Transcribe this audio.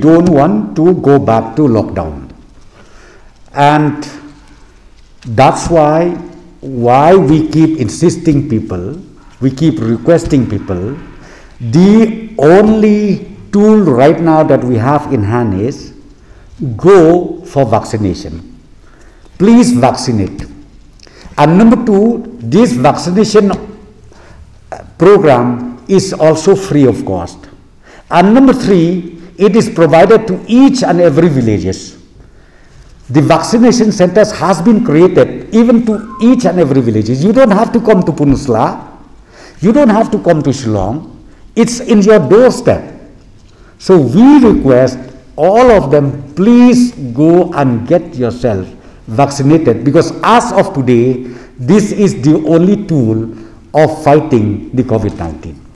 don't want to go back to lockdown. And that's why we keep insisting people, we keep requesting people. The only tool right now that we have in hand is go for vaccination. Please vaccinate. And number two, this vaccination program is also free of cost. And number three, it is provided to each and every villages. The vaccination centers has been created even to each and every villages. You don't have to come to Punusla. You don't have to come to Shillong. It's in your doorstep. So we request all of them, please go and get yourself vaccinated, because as of today, this is the only tool of fighting the COVID-19.